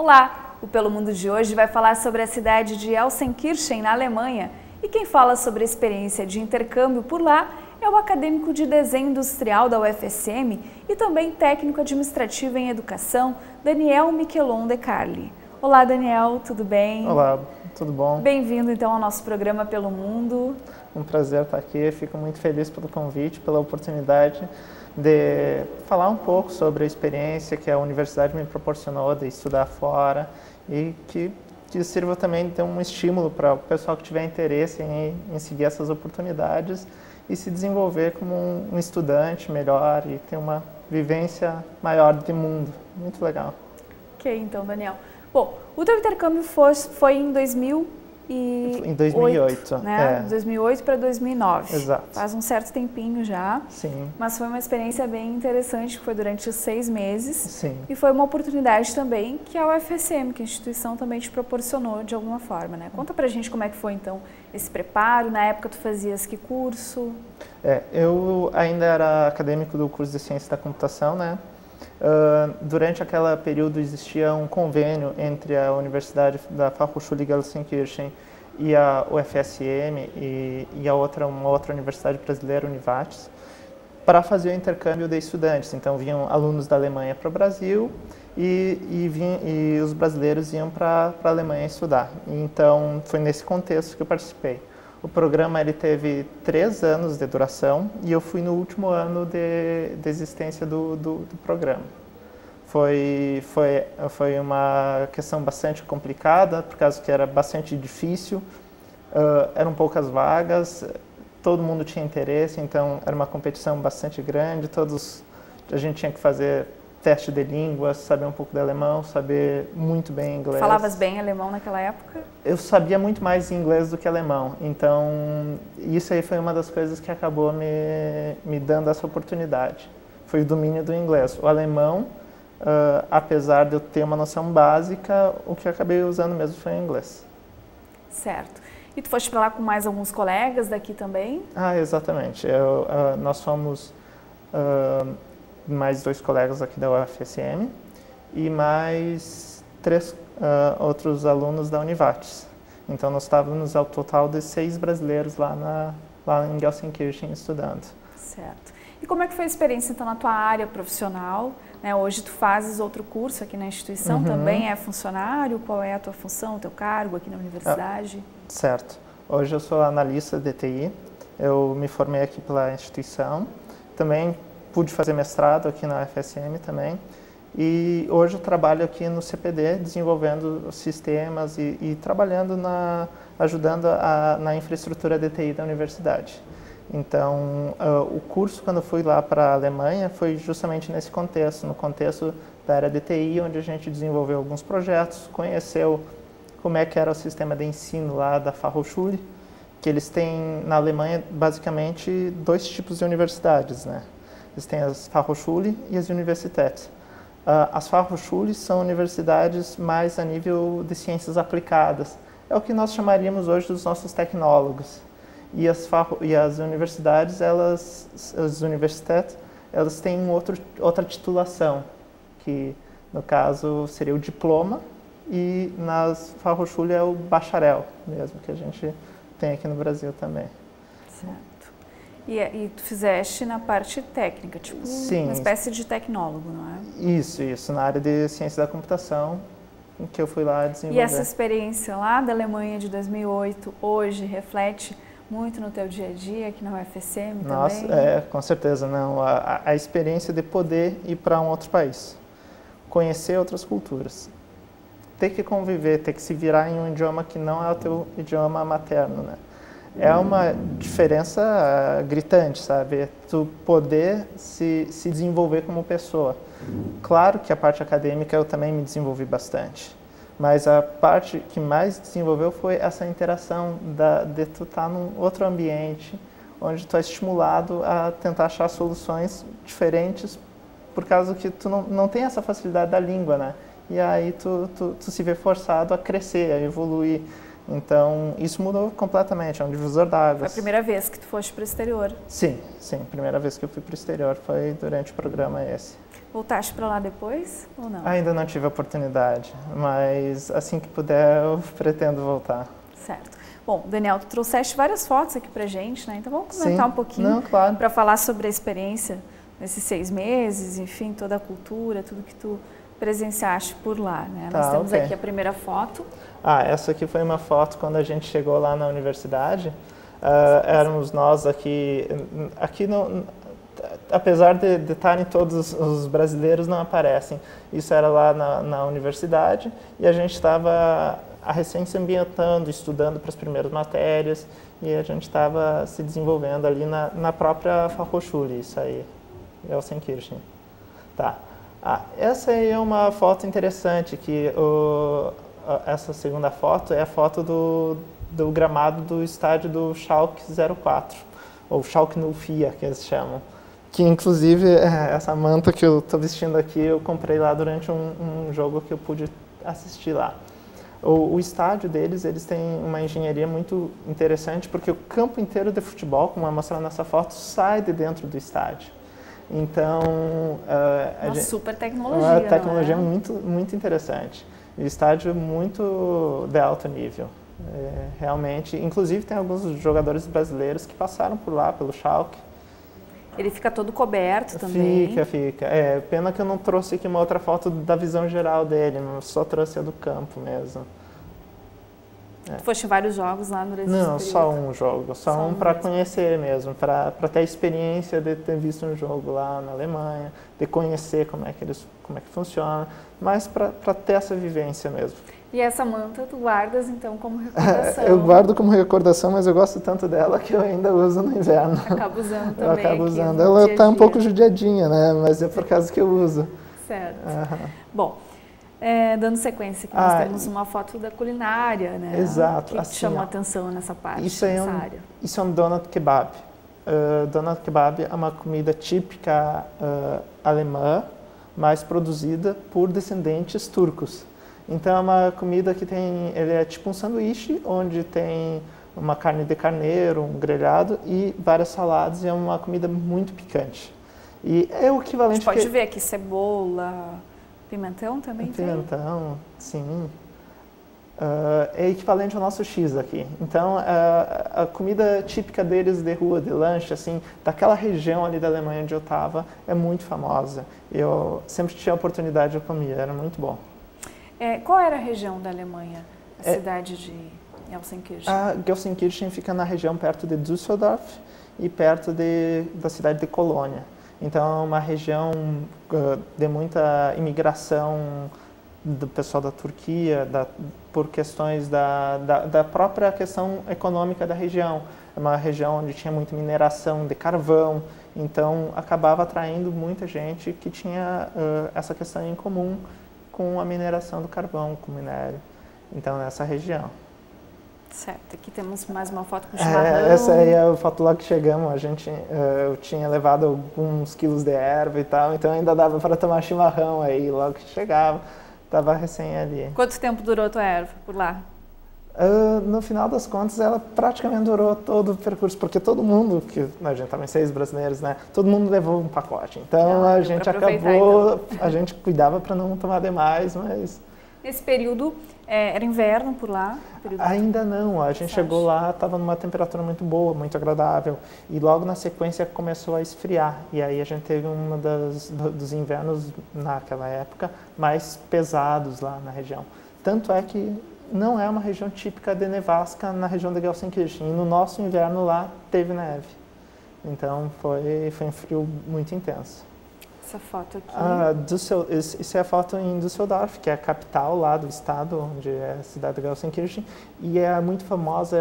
Olá! O Pelo Mundo de hoje vai falar sobre a cidade de Gelsenkirchen, na Alemanha. E quem fala sobre a experiência de intercâmbio por lá é o acadêmico de desenho industrial da UFSM e também técnico administrativo em educação, Daniel Michelon de Carli. Olá, Daniel, tudo bem? Olá, tudo bom? Bem-vindo, então, ao nosso programa Pelo Mundo. Um prazer estar aqui, fico muito feliz pelo convite, pela oportunidade de falar um pouco sobre a experiência que a universidade me proporcionou de estudar fora e que sirva também de ter um estímulo para o pessoal que tiver interesse em seguir essas oportunidades e se desenvolver como um estudante melhor e ter uma vivência maior de mundo. Muito legal. Ok, então, Daniel. Bom, o teu intercâmbio foi em 2008, né? É. 2008 para 2009. Exato. Faz um certo tempinho já. Sim. Mas foi uma experiência bem interessante, que foi durante 6 meses. Sim. E foi uma oportunidade também que a UFSM, que a instituição também te proporcionou de alguma forma, né? Conta pra gente como é que foi, então, esse preparo. Na época, tu fazias que curso? Eu ainda era acadêmico do curso de Ciência da Computação, né? Durante aquele período existia um convênio entre a Universidade da Fachhochschule Gelsenkirchen e a UFSM e uma outra universidade brasileira, Univates, para fazer o intercâmbio de estudantes. Então vinham alunos da Alemanha para o Brasil e os brasileiros iam para a Alemanha estudar. Então foi nesse contexto que eu participei. O programa ele teve 3 anos de duração e eu fui no último ano de existência do programa. Foi uma questão bastante complicada, por causa que era bastante difícil, eram poucas vagas, todo mundo tinha interesse, então era uma competição bastante grande, a gente tinha que fazer teste de língua, saber um pouco de alemão, saber muito bem inglês. Falavas bem alemão naquela época? Eu sabia muito mais inglês do que alemão, então isso aí foi uma das coisas que acabou me dando essa oportunidade. Foi o domínio do inglês. O alemão, apesar de eu ter uma noção básica, o que eu acabei usando mesmo foi o inglês. Certo. E tu foste para lá com mais alguns colegas daqui também? Exatamente. Nós fomos... mais 2 colegas aqui da UFSM e mais 3 outros alunos da Univates. Então nós estávamos ao total de 6 brasileiros lá em Gelsenkirchen estudando. Certo. E como é que foi a experiência então na tua área profissional? Né, hoje tu fazes outro curso aqui na instituição, também é funcionário? Qual é a tua função, o teu cargo aqui na universidade? Certo. Hoje eu sou analista de TI, eu me formei aqui pela instituição, também pude fazer mestrado aqui na UFSM também e hoje eu trabalho aqui no CPD desenvolvendo sistemas e trabalhando ajudando na infraestrutura de TI da universidade. Então o curso, quando eu fui lá para a Alemanha, foi justamente nesse contexto, no contexto da área de TI, onde a gente desenvolveu alguns projetos, conheceu como é que era o sistema de ensino lá da Fachhochschule, que eles têm na Alemanha basicamente 2 tipos de universidades, né? Existem as Fachhochschule e as Universitäts. As Fachhochschule são universidades mais a nível de ciências aplicadas. É o que nós chamaríamos hoje dos nossos tecnólogos. E as universidades, as Universitäts, elas têm outra titulação, que no caso seria o diploma, e nas Fachhochschule é o bacharel mesmo, que a gente tem aqui no Brasil também. Certo. E tu fizeste na parte técnica, tipo uma espécie de tecnólogo, não é? Isso, na área de ciência da computação, que eu fui lá desenvolver. E essa experiência lá da Alemanha de 2008, hoje, reflete muito no teu dia a dia aqui na UFSM também? Nossa, com certeza, não. A experiência de poder ir para um outro país, conhecer outras culturas, ter que conviver, ter que se virar em um idioma que não é o teu idioma materno, né? É uma diferença gritante, sabe? Tu poder se desenvolver como pessoa. Claro que a parte acadêmica eu também me desenvolvi bastante, mas a parte que mais desenvolveu foi essa interação de tu estar num outro ambiente, onde tu é estimulado a tentar achar soluções diferentes, por causa que tu não tem essa facilidade da língua, né? E aí tu se vê forçado a crescer, a evoluir. Então, isso mudou completamente, é um divisor d'águas. Foi a primeira vez que tu foste para o exterior? Sim, sim, a primeira vez que eu fui para o exterior foi durante o programa esse. Voltaste para lá depois ou não? Ainda não tive a oportunidade, mas assim que puder eu pretendo voltar. Certo. Bom, Daniel, tu trouxeste várias fotos aqui para gente, né? Então vamos comentar um pouquinho para falar sobre a experiência nesses 6 meses, enfim, toda a cultura, tudo que tu presenciaste por lá, né? Nós temos aqui a primeira foto. Ah, essa aqui foi uma foto quando a gente chegou lá na universidade. Éramos nós aqui não, apesar de estarem todos os brasileiros, não aparecem. Isso era lá na universidade e a gente estava recém se ambientando, estudando para as primeiras matérias e a gente estava se desenvolvendo ali na própria Fachhochschule, isso aí, Gelsenkirchen. Tá. Ah, essa aí é uma foto interessante, que essa segunda foto é a foto do gramado do estádio do Schalke 04, ou Schalke 04, que eles chamam. Que, inclusive, essa manta que eu estou vestindo aqui, eu comprei lá durante um jogo que eu pude assistir lá. O estádio deles, eles têm uma engenharia muito interessante, porque o campo inteiro de futebol, como é mostrado nessa foto, sai de dentro do estádio. Então, super tecnologia, uma tecnologia muito, muito interessante. O estádio muito de alto nível, realmente. Inclusive, tem alguns jogadores brasileiros que passaram por lá, pelo Schalke. Ele fica todo coberto também. Fica. É, pena que eu não trouxe aqui uma outra foto da visão geral dele, só trouxe a do campo mesmo. Tu foste vários jogos lá no Brasil? Não, só um jogo, só um para conhecer mesmo, para ter a experiência de ter visto um jogo lá na Alemanha, de conhecer como é que funciona, mas para ter essa vivência mesmo. E essa manta tu guardas então como recordação? Eu guardo como recordação, mas eu gosto tanto dela que eu ainda uso no inverno. Acabo usando também. Eu acabo usando. Ela está um pouco judiadinha, né? Mas é por causa que eu uso. Certo. Uhum. Bom. Dando sequência, que nós temos uma foto da culinária, né? Exato. Que assim, chamou a atenção nessa parte, área. Isso é um donut kebab. Donut kebab é uma comida típica alemã, mas produzida por descendentes turcos. Então é uma comida que ele é tipo um sanduíche, onde tem uma carne de carneiro, um grelhado e várias saladas, e é uma comida muito picante. E é o equivalente... A gente pode ver aqui cebola... Pimentão também tem? Pimentão, sim. É equivalente ao nosso X aqui. Então, a comida típica deles de rua, de lanche, assim, daquela região ali da Alemanha onde eu estava, é muito famosa. Eu sempre tinha a oportunidade de comer, era muito bom. Qual era a região da Alemanha, a cidade de Gelsenkirchen? A Gelsenkirchen fica na região perto de Düsseldorf e perto da cidade de Colônia. Então, é uma região de muita imigração do pessoal da Turquia, por questões da própria questão econômica da região. É uma região onde tinha muita mineração de carvão, então acabava atraindo muita gente que tinha essa questão em comum com a mineração do carvão, com o minério. Então, nessa região. Certo, aqui temos mais uma foto com chimarrão. Essa aí é a foto lá que chegamos, eu tinha levado alguns quilos de erva e tal, então ainda dava para tomar chimarrão aí, logo que chegava, estava recém ali. Quanto tempo durou a tua erva por lá? No final das contas, ela praticamente durou todo o percurso, porque todo mundo, a gente estava em 6 brasileiros, né? Todo mundo levou um pacote, então a gente acabou, então. A gente cuidava para não tomar demais, mas... Nesse período, era inverno por lá? Ainda não, a gente chegou lá, estava numa temperatura muito boa, muito agradável, e logo na sequência começou a esfriar, e aí a gente teve um dos invernos naquela época mais pesados lá na região. Tanto é que não é uma região típica de nevasca na região de Gelsenkirchen, e no nosso inverno lá teve neve, então foi um frio muito intenso. Essa foto aqui. Isso é a foto em Düsseldorf, que é a capital lá do estado, onde é a cidade de Gelsenkirchen, e é muito famosa,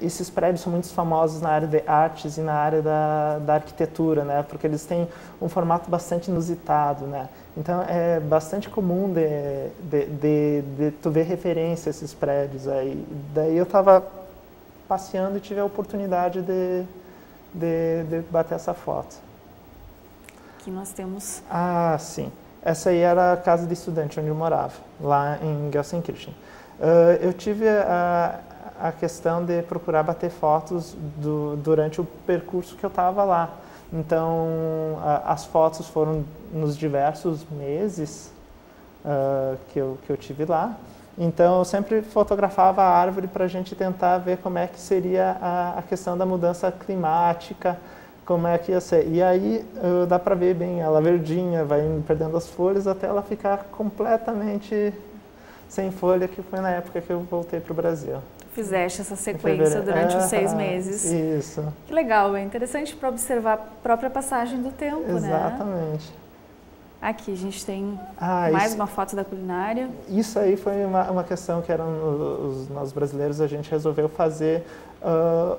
esses prédios são muito famosos na área de artes e na área da arquitetura, né? Porque eles têm um formato bastante inusitado, né? Então é bastante comum de tu ver referência a esses prédios aí. Daí eu estava passeando e tive a oportunidade de bater essa foto. Aqui nós temos... sim. Essa aí era a casa de estudante onde eu morava, lá em Gelsenkirchen. Eu tive a, a questão de procurar bater fotos durante o percurso que eu estava lá. Então, as fotos foram nos diversos meses que eu tive lá. Então, eu sempre fotografava a árvore para a gente tentar ver como é que seria a questão da mudança climática, como é que ia ser. E aí, dá para ver bem, ela verdinha, vai perdendo as folhas até ela ficar completamente sem folha, que foi na época que eu voltei para o Brasil. Fizeste essa sequência durante os 6 meses. Isso. Que legal, é interessante para observar a própria passagem do tempo, exatamente, né? Exatamente. Aqui a gente tem mais uma foto da culinária. Isso aí foi uma questão que eram nós brasileiros, a gente resolveu fazer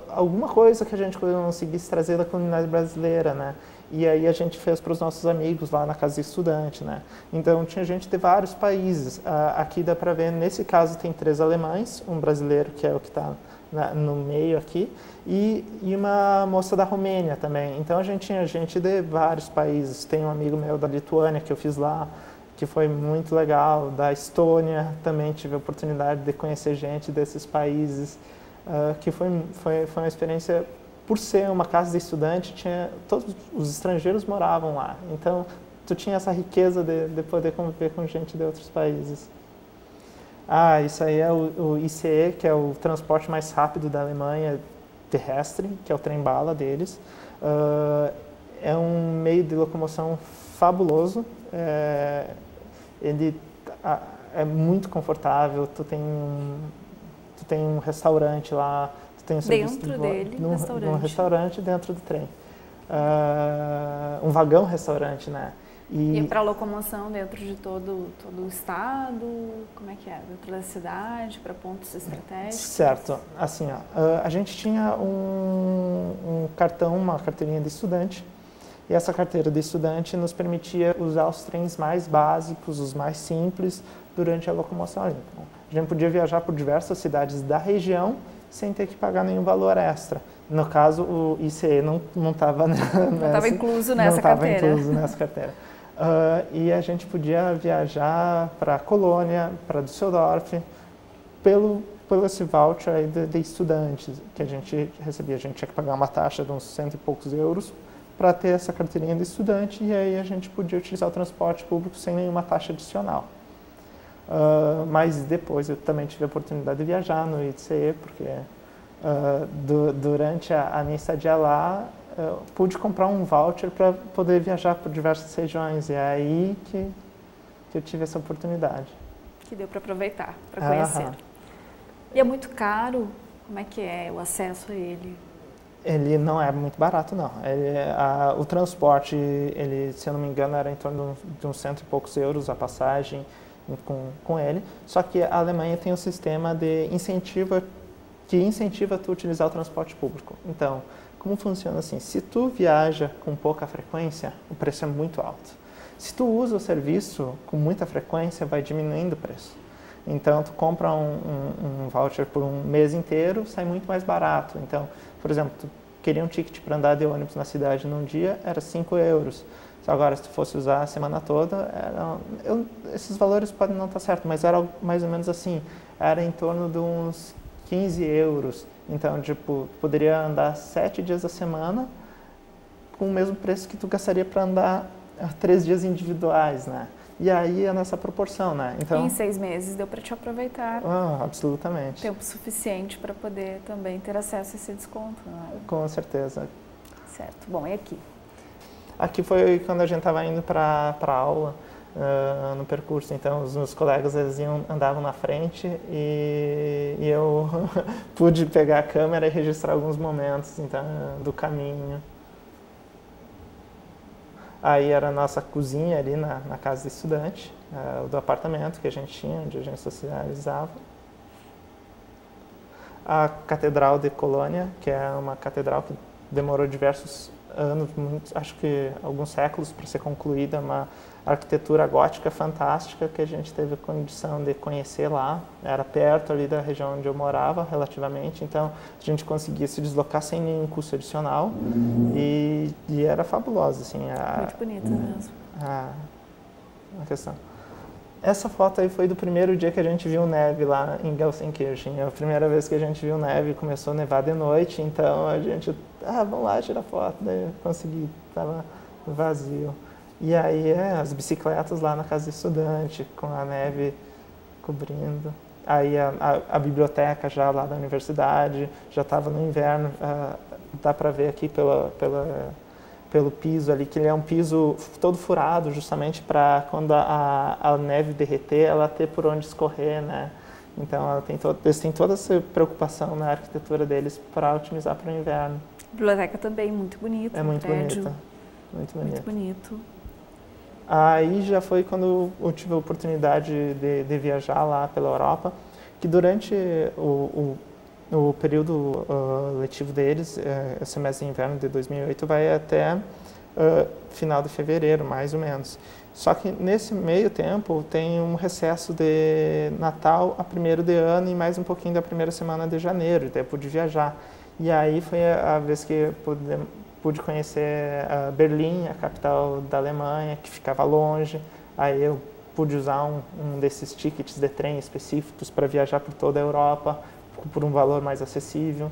alguma coisa que a gente conseguisse trazer da culinária brasileira, né? E aí a gente fez para os nossos amigos lá na casa de estudante, né? Então tinha gente de vários países. Aqui dá para ver, nesse caso tem 3 alemães, um brasileiro que é o que está no meio aqui e uma moça da Romênia também. Então a gente tinha gente de vários países. Tem um amigo meu da Lituânia que eu fiz lá, que foi muito legal. Da Estônia também tive a oportunidade de conhecer gente desses países, que foi uma experiência. Por ser uma casa de estudante, todos os estrangeiros moravam lá. Então, tu tinha essa riqueza de poder conviver com gente de outros países. Ah, isso aí é o ICE, que é o transporte mais rápido da Alemanha terrestre, que é o trem-bala deles. É um meio de locomoção fabuloso. Ele é muito confortável. Tu tem um restaurante lá. Tem dentro dele, um restaurante dentro do trem. Um vagão-restaurante, né? E para locomoção dentro de todo o estado? Como é que é? Dentro da cidade, para pontos estratégicos? Certo. Assim, ó, a gente tinha um cartão, uma carteirinha de estudante. E essa carteira de estudante nos permitia usar os trens mais básicos, os mais simples, durante a locomoção. Então, a gente podia viajar por diversas cidades da região sem ter que pagar nenhum valor extra. No caso, o ICE não estava incluso nessa carteira. Não estava incluso nessa carteira. E a gente podia viajar para Colônia, para Düsseldorf, pelo esse voucher aí de estudantes que a gente recebia. A gente tinha que pagar uma taxa de uns 100 e poucos euros para ter essa carteirinha de estudante, e aí a gente podia utilizar o transporte público sem nenhuma taxa adicional. Mas depois eu também tive a oportunidade de viajar no ICE, porque durante a minha estadia lá, eu pude comprar um voucher para poder viajar por diversas regiões. E é aí que eu tive essa oportunidade. Que deu para aproveitar, para conhecer. E é muito caro? Como é que é o acesso a ele? Ele não é muito barato, não. O transporte, se eu não me engano, era em torno de uns 100 e poucos euros a passagem. Com ele, só que a Alemanha tem um sistema de incentivo que incentiva tu a utilizar o transporte público. Então, como funciona assim? Se tu viaja com pouca frequência, o preço é muito alto. Se tu usa o serviço com muita frequência, vai diminuindo o preço. Então, tu compra um voucher por um mês inteiro, sai muito mais barato. Então, por exemplo, tu queria um ticket para andar de ônibus na cidade num dia, era 5 euros. Agora, se tu fosse usar a semana toda, esses valores podem não estar certos, mas era mais ou menos assim, era em torno de uns 15 euros. Então, tipo, poderia andar 7 dias da semana com o mesmo preço que tu gastaria para andar 3 dias individuais, né? E aí é nessa proporção, né? Então, em 6 meses deu para te aproveitar. Absolutamente. Tempo suficiente para poder também ter acesso a esse desconto, né? Com certeza. Certo. Bom, e aqui? Aqui foi quando a gente estava indo para a aula, no percurso. Então, os meus colegas, eles andavam na frente e eu pude pegar a câmera e registrar alguns momentos, então, do caminho. Aí era a nossa cozinha ali na casa de estudante, do apartamento que a gente tinha, onde a gente socializava. A Catedral de Colônia, que é uma catedral que demorou diversos anos, acho que alguns séculos para ser concluída, uma arquitetura gótica fantástica que a gente teve a condição de conhecer lá. Era perto ali da região onde eu morava, relativamente, então a gente conseguia se deslocar sem nenhum custo adicional e era fabuloso, assim. Muito bonito mesmo. A questão. Essa foto aí foi do primeiro dia que a gente viu neve lá em Gelsenkirchen. É a primeira vez que a gente viu neve, começou a nevar de noite, então a gente, vamos lá tirar foto, daí eu consegui, tava vazio. E aí as bicicletas lá na casa do estudante, com a neve cobrindo. Aí a biblioteca já lá da universidade, já estava no inverno, dá para ver aqui pelo piso ali, que ele é um piso todo furado, justamente para quando a neve derreter, ela ter por onde escorrer, né? Então, eles têm toda essa preocupação na arquitetura deles para otimizar para o inverno. A biblioteca também, muito bonita. É muito bonita, muito bonito. Muito bonito. Aí já foi quando eu tive a oportunidade de viajar lá pela Europa, que durante o período letivo deles, o semestre de inverno de 2008, vai até final de fevereiro, mais ou menos. Só que nesse meio tempo tem um recesso de Natal a primeiro de ano e mais um pouquinho da primeira semana de janeiro, até pude viajar. E aí foi a vez que pude conhecer Berlim, a capital da Alemanha, que ficava longe. Aí eu pude usar um desses tickets de trem específicos para viajar por toda a Europa, por um valor mais acessível.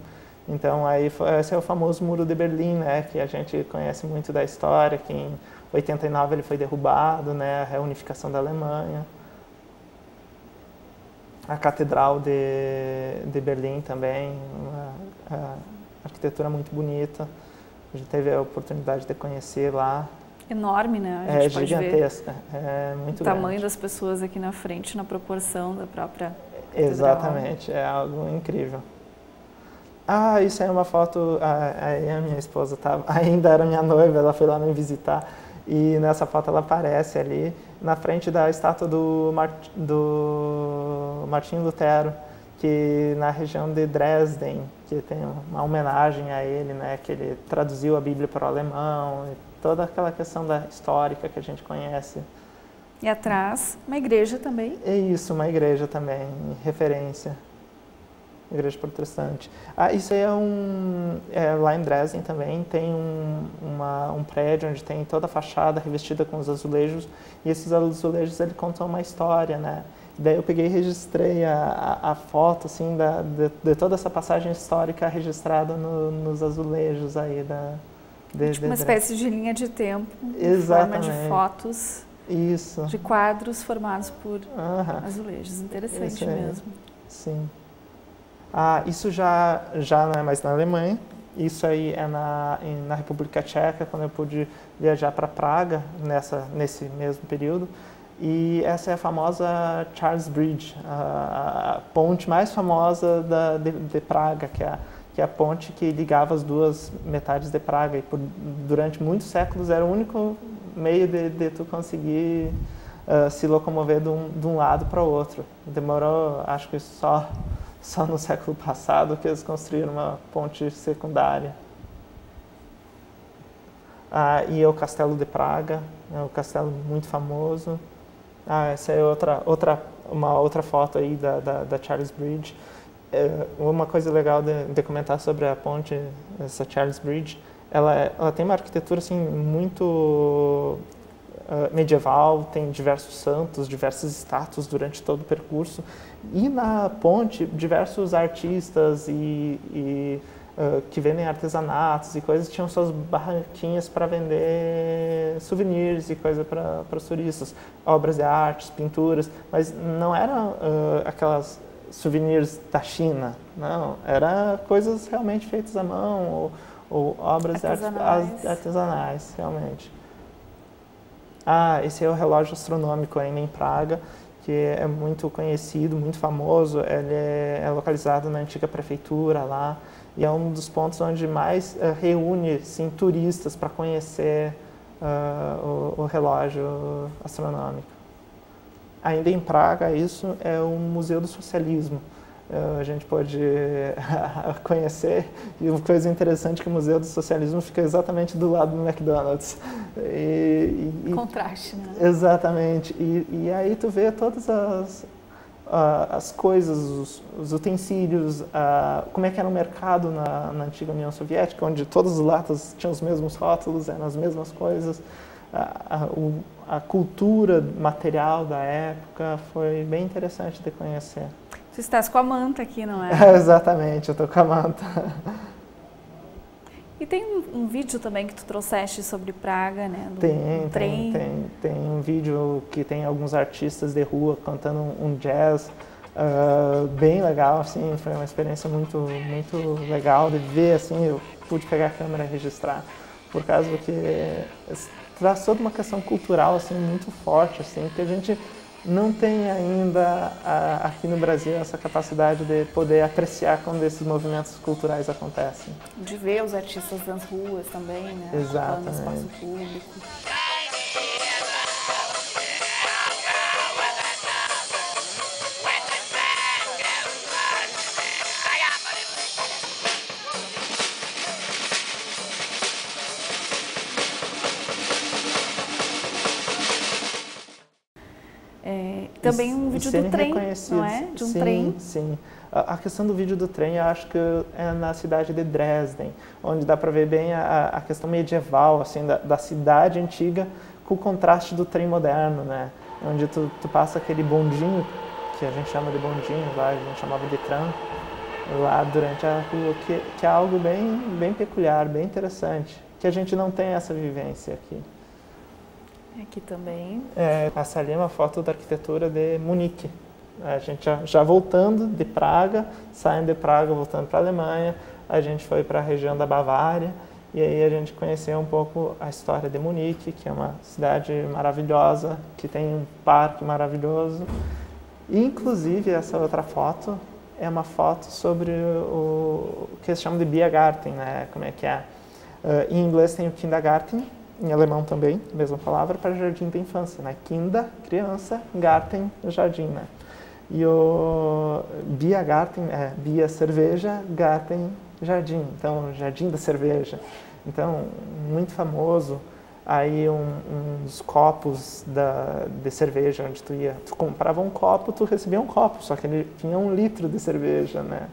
Então, aí, esse é o famoso Muro de Berlim, né, que a gente conhece muito da história, que em 89 ele foi derrubado, né, a reunificação da Alemanha. A Catedral de Berlim também, uma arquitetura muito bonita. A gente teve a oportunidade de conhecer lá. Enorme, né? A gente gigantesca, pode ver é muito grande. O tamanho das pessoas aqui na frente, na proporção da própria... Exatamente, é algo incrível. Isso aí é uma foto, aí a minha esposa ainda era minha noiva, ela foi lá me visitar e nessa foto ela aparece ali na frente da estátua do Martinho Lutero, que na região de Dresden, que tem uma homenagem a ele, né, que ele traduziu a Bíblia para o alemão, e toda aquela questão histórica que a gente conhece. E atrás, uma igreja também. É isso, uma igreja também, referência. Igreja protestante. Isso aí é lá em Dresden também, tem um prédio onde tem toda a fachada revestida com os azulejos, e esses azulejos, ele contam uma história, né? Daí eu peguei e registrei a foto, assim, de toda essa passagem histórica registrada nos azulejos aí tipo uma espécie de linha de tempo, em forma de fotos. Isso. De quadros formados por azulejos. Interessante mesmo. Sim. Isso já não é mais na Alemanha. Isso aí é na República Tcheca, quando eu pude viajar para Praga, nesse mesmo período. E essa é a famosa Charles Bridge, a ponte mais famosa de Praga, que é a ponte que ligava as duas metades de Praga. E durante muitos séculos era o único meio de tu conseguir se locomover de um lado para o outro. Demorou, acho que só no século passado que eles construíram uma ponte secundária. E o Castelo de Praga, é um castelo muito famoso. Essa é uma outra foto aí da Charles Bridge. Uma coisa legal de comentar sobre a ponte, essa Charles Bridge, ela tem uma arquitetura assim muito medieval, tem diversos santos, diversas estátuas durante todo o percurso, e na ponte diversos artistas e que vendem artesanatos e coisas tinham suas barraquinhas para vender souvenirs e coisa para os turistas, obras de artes, pinturas, mas não eram aquelas souvenirs da China, não, era coisas realmente feitas à mão ou obras artesanais, realmente. Esse é o relógio astronômico ainda em Praga, que é muito conhecido, muito famoso. Ele é localizado na antiga prefeitura lá e é um dos pontos onde mais reúne assim, turistas para conhecer o relógio astronômico. Ainda em Praga, isso é o Museu do Socialismo. A gente pode conhecer, e uma coisa interessante é que o Museu do Socialismo fica exatamente do lado do McDonald's. Contraste, né? Exatamente. E aí tu vê todas as coisas, os utensílios, como é que era o mercado na antiga União Soviética, onde todas as latas tinham os mesmos rótulos, eram as mesmas coisas. a cultura material da época, foi bem interessante de conhecer. Você está com a manta aqui, não é? Exatamente, eu estou com a manta. E tem um vídeo também que tu trouxeste sobre Praga, né? Tem um vídeo que tem alguns artistas de rua cantando um jazz bem legal, assim, foi uma experiência muito legal de ver, assim, eu pude pegar a câmera e registrar, por causa do que traz toda uma questão cultural, assim, muito forte, assim, que a gente não tem ainda aqui no Brasil essa capacidade de poder apreciar quando esses movimentos culturais acontecem. De ver os artistas nas ruas também, né? Exatamente. No espaço público. Também um vídeo do trem, não é? De um trem. Sim, a questão do vídeo do trem, eu acho que é na cidade de Dresden, onde dá para ver bem a questão medieval, assim, da cidade antiga com o contraste do trem moderno, né? Onde tu passa aquele bondinho, que a gente chama de bondinho, lá a gente chamava de tram, lá durante a rua, que é algo bem peculiar, bem interessante, que a gente não tem essa vivência aqui. Aqui também. Essa ali é uma foto da arquitetura de Munique. A gente já voltando de Praga, saindo de Praga, voltando para a Alemanha, a gente foi para a região da Bavária e aí a gente conheceu um pouco a história de Munique, que é uma cidade maravilhosa, que tem um parque maravilhoso. E, inclusive, essa outra foto é uma foto sobre o que eles chamam de Biergarten, né? Como é que é? Em inglês tem o Kindergarten, em alemão também, mesma palavra, para jardim da infância, né? Kinder, criança, Garten, jardim, né? E o Biergarten é Bier, cerveja, Garten, jardim. Então, jardim da cerveja. Então, muito famoso. Aí, uns copos de cerveja, onde tu ia. Tu comprava um copo, tu recebia um copo, só que ele tinha 1 litro de cerveja, né?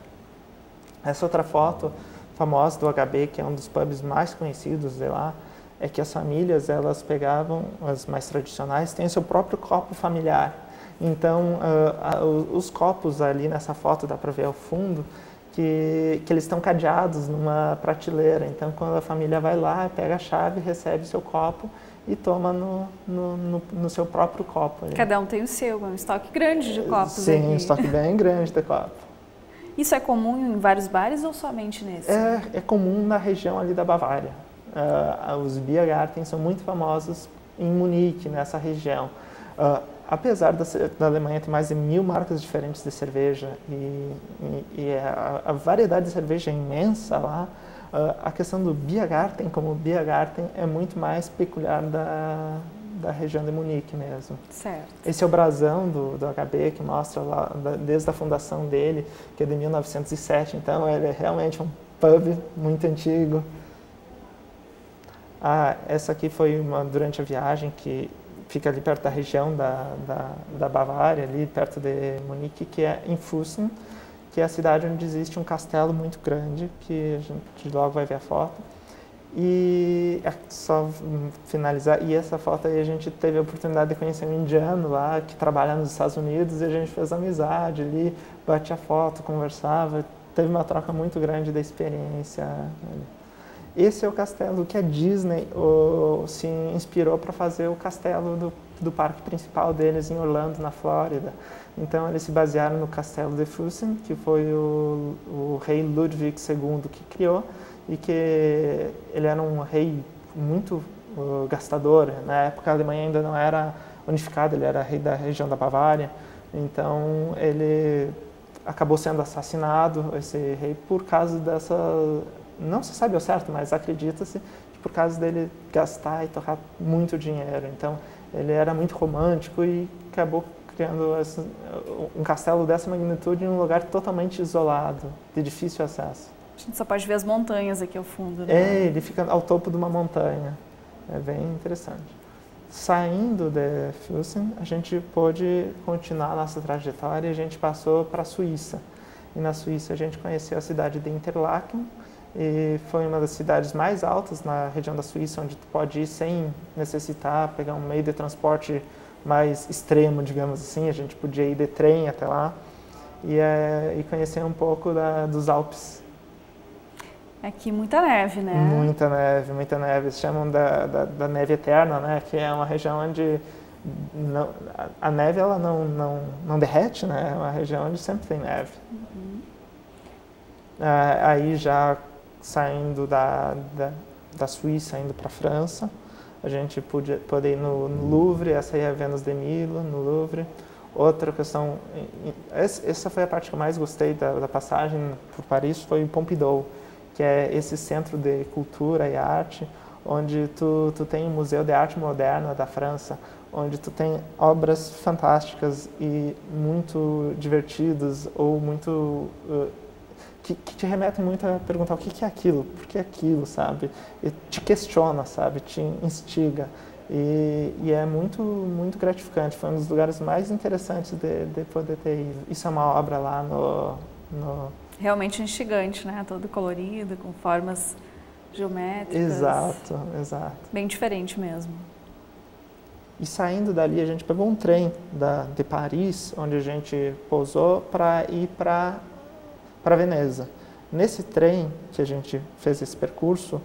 Essa outra foto famosa do HB, que é um dos pubs mais conhecidos de lá, é que as famílias, elas pegavam, as mais tradicionais, têm seu próprio copo familiar. Então, os copos ali nessa foto, dá para ver ao fundo, que eles estão cadeados numa prateleira. Então, quando a família vai lá, pega a chave, recebe seu copo e toma no seu próprio copo. Ali. Cada um tem o seu, um estoque grande de copos. Sim, um estoque bem grande de copos. Isso é comum em vários bares ou somente nesse? É comum na região ali da Bavária. Os Biergarten são muito famosos em Munique, nessa região. Apesar da Alemanha ter mais de 1000 marcas diferentes de cerveja e a variedade de cerveja é imensa lá, a questão do Biergarten, como Biergarten, é muito mais peculiar da região de Munique mesmo. Certo. Esse é o brasão do HB, que mostra lá, desde a fundação dele, que é de 1907, então ele é realmente um pub muito antigo. Essa aqui foi durante a viagem, que fica ali perto da região da Bavária, ali perto de Munique, que é em Füssen, que é a cidade onde existe um castelo muito grande, que a gente logo vai ver a foto. E só finalizar, e essa foto aí a gente teve a oportunidade de conhecer um indiano lá, que trabalha nos Estados Unidos, e a gente fez amizade ali, batia foto, conversava, teve uma troca muito grande da experiência ali. Esse é o castelo que a Disney se inspirou para fazer o castelo do parque principal deles em Orlando, na Flórida. Então, eles se basearam no castelo de Füssen, que foi o rei Ludwig II que criou, e que ele era um rei muito gastador. Na época, a Alemanha ainda não era unificada, ele era rei da região da Bavária. Então, ele acabou sendo assassinado, esse rei, por causa dessa... Não se sabe ao certo, mas acredita-se que por causa dele gastar e torrar muito dinheiro. Então, ele era muito romântico e acabou criando um castelo dessa magnitude em um lugar totalmente isolado, de difícil acesso. A gente só pode ver as montanhas aqui ao fundo, né? Ele fica ao topo de uma montanha. É bem interessante. Saindo de Füssen, a gente pôde continuar a nossa trajetória e a gente passou para a Suíça. E na Suíça a gente conheceu a cidade de Interlaken, E foi uma das cidades mais altas na região da Suíça, onde tu pode ir sem necessitar pegar um meio de transporte mais extremo, digamos assim. A gente podia ir de trem até lá e conhecer um pouco dos Alpes. Aqui muita neve, né? Muita neve, muita neve. Eles chamam da neve eterna, né? Que é uma região onde não, a neve ela não derrete, né? É uma região onde sempre tem neve. Uhum. Aí já saindo da Suíça, indo para a França, a gente pôde ir no Louvre, essa aí é a Vênus de Milo, no Louvre. Outra questão, essa foi a parte que eu mais gostei da passagem por Paris, foi o Pompidou, que é esse centro de cultura e arte, onde tu tem o Museu de Arte Moderna da França, onde tu tem obras fantásticas e muito divertidas, ou muito... que te remetem muito a perguntar o que é aquilo, por que é aquilo, sabe? E te questiona, sabe? Te instiga. E é muito, muito gratificante. Foi um dos lugares mais interessantes de poder ter ido. Isso é uma obra lá no... Realmente instigante, né? Todo colorido, com formas geométricas. Exato, exato. Bem diferente mesmo. E saindo dali, a gente pegou um trem de Paris, onde a gente pousou para ir para Veneza. Nesse trem que a gente fez esse percurso,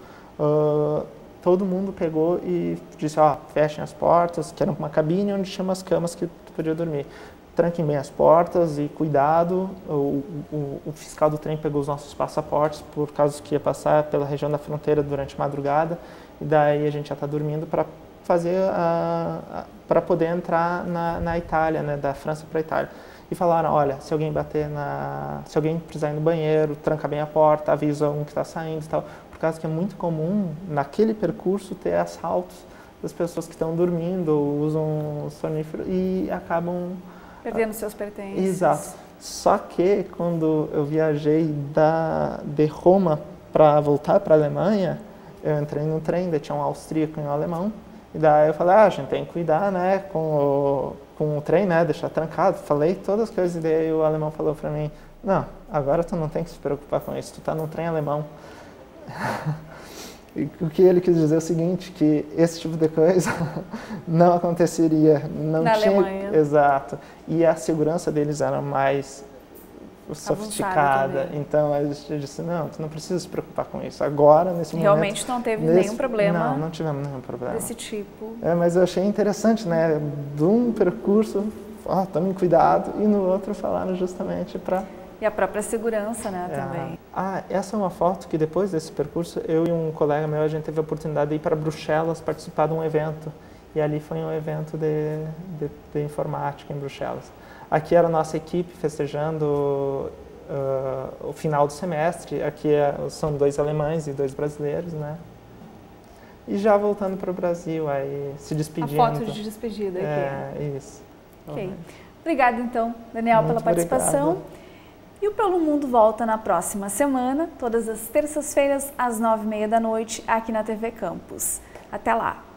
todo mundo pegou e disse, ó, fechem as portas, que era uma cabine onde tinha umas camas que tu podia dormir. Tranquem bem as portas e cuidado, o fiscal do trem pegou os nossos passaportes, por causa que ia passar pela região da fronteira durante a madrugada, e daí a gente já está dormindo para fazer para poder entrar na Itália, né, da França para a Itália. E falaram, olha, se alguém bater se alguém precisar ir no banheiro, tranca bem a porta, avisa um que está saindo e tal. Por causa que é muito comum, naquele percurso, ter assaltos das pessoas que estão dormindo ou usam sonífero e acabam... Perdendo seus pertences. Exato. Só que quando eu viajei de Roma para voltar para a Alemanha, eu entrei no trem, daí tinha um austríaco e um alemão. E daí eu falei, a gente tem que cuidar, né, com o trem, né, deixar trancado. Falei todas as coisas e daí o alemão falou para mim, não, agora tu não tem que se preocupar com isso, tu tá num trem alemão. E o que ele quis dizer é o seguinte, que esse tipo de coisa não aconteceria. Não na tinha, Alemanha. Exato. E a segurança deles era mais sofisticada. Então a gente disse, não, tu não precisa se preocupar com isso. Agora, nesse momento... Realmente não teve nenhum problema. Não, não tivemos nenhum problema. Desse tipo. É, mas eu achei interessante, né? De um percurso, ó, tome cuidado, e no outro falaram justamente para... E a própria segurança, né, também. Essa é uma foto que depois desse percurso, eu e um colega meu, a gente teve a oportunidade de ir para Bruxelas participar de um evento. E ali foi um evento de informática em Bruxelas. Aqui era a nossa equipe festejando o final do semestre. Aqui são dois alemães e dois brasileiros, né? E já voltando para o Brasil, aí se despedindo. A foto de despedida aqui. É, isso. Ok. Obrigada, então, Daniel, pela participação. Obrigado. E o PELO MUNDO volta na próxima semana, todas as terças-feiras, às 21h30 aqui na TV Campus. Até lá!